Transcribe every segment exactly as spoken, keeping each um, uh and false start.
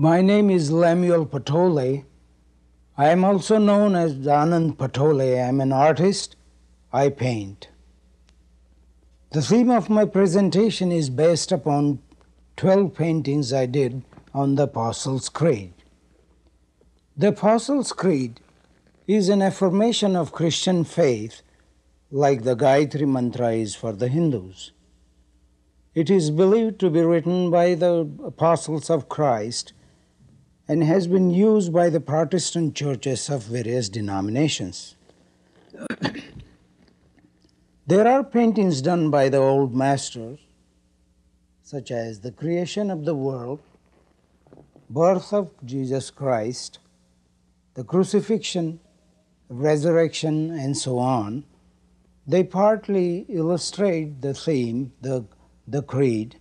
My name is Lemuel Patole. I am also known as Anand Patole. I am an artist. I paint. The theme of my presentation is based upon twelve paintings I did on the Apostles' Creed. The Apostles' Creed is an affirmation of Christian faith like the Gayatri Mantra is for the Hindus. It is believed to be written by the Apostles of Christ and has been used by the Protestant churches of various denominations. There are paintings done by the old masters, such as the creation of the world, birth of Jesus Christ, the crucifixion, resurrection, and so on. They partly illustrate the theme, the, the creed.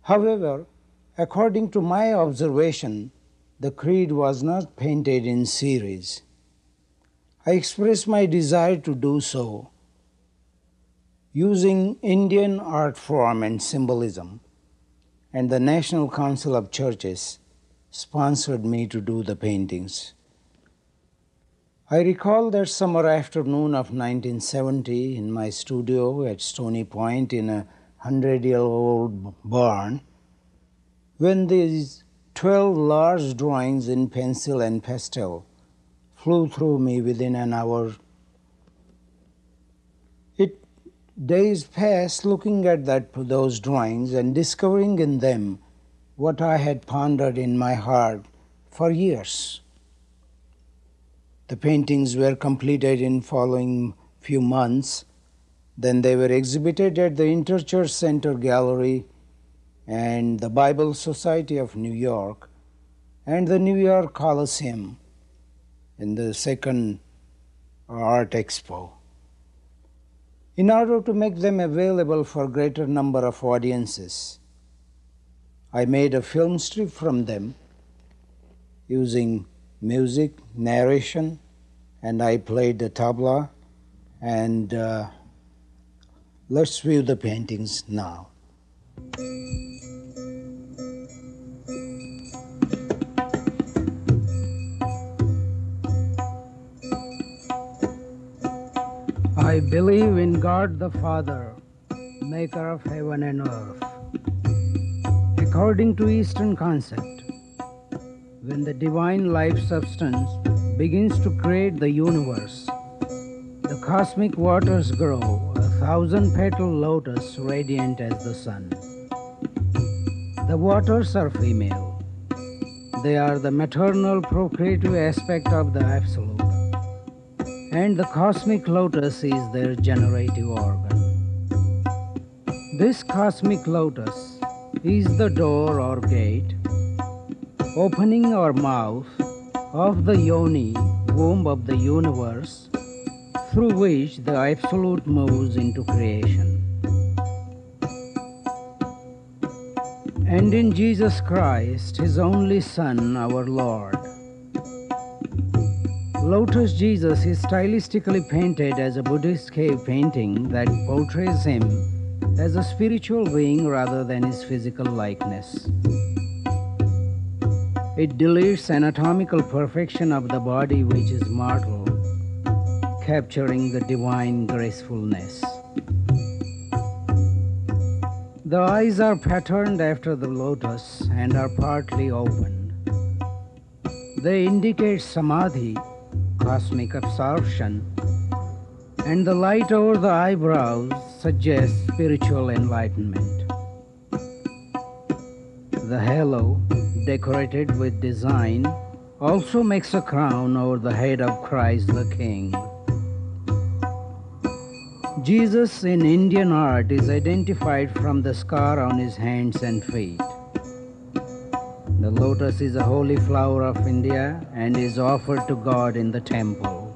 However, according to my observation, the creed was not painted in series. I expressed my desire to do so using Indian art form and symbolism, and the National Council of Churches sponsored me to do the paintings. I recall that summer afternoon of nineteen seventy in my studio at Stony Point in a hundred-year-old barn, when these twelve large drawings in pencil and pastel flew through me within an hour. It days passed looking at that, those drawings and discovering in them what I had pondered in my heart for years. The paintings were completed in following few months. Then they were exhibited at the Interchurch Center Gallery and the Bible Society of New York and the New York Coliseum in the second Art Expo. In order to make them available for a greater number of audiences, I made a film strip from them using music, narration, and I played the tabla. And uh, let's view the paintings now. I believe in God the Father, maker of heaven and earth. According to Eastern concept, when the divine life substance begins to create the universe, the cosmic waters grow, a thousand-petal lotus radiant as the sun. The waters are female. They are the maternal procreative aspect of the Absolute. And the cosmic lotus is their generative organ. This cosmic lotus is the door or gate, opening or mouth of the yoni, womb of the universe, through which the Absolute moves into creation. And in Jesus Christ, His only Son, our Lord, Lotus Jesus is stylistically painted as a Buddhist cave painting that portrays him as a spiritual being rather than his physical likeness. It deletes anatomical perfection of the body which is mortal, capturing the divine gracefulness. The eyes are patterned after the lotus and are partly opened. They indicate Samadhi, cosmic absorption, and the light over the eyebrows suggests spiritual enlightenment. The halo, decorated with design, also makes a crown over the head of Christ the King. Jesus in Indian art is identified from the scar on his hands and feet. The lotus is a holy flower of India and is offered to God in the temple.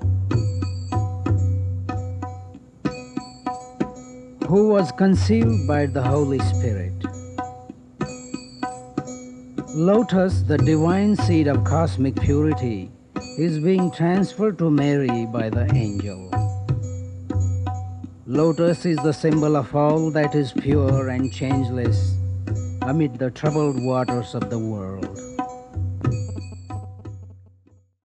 Who was conceived by the Holy Spirit. Lotus, the divine seed of cosmic purity, is being transferred to Mary by the angel. Lotus is the symbol of all that is pure and changeless amid the troubled waters of the world.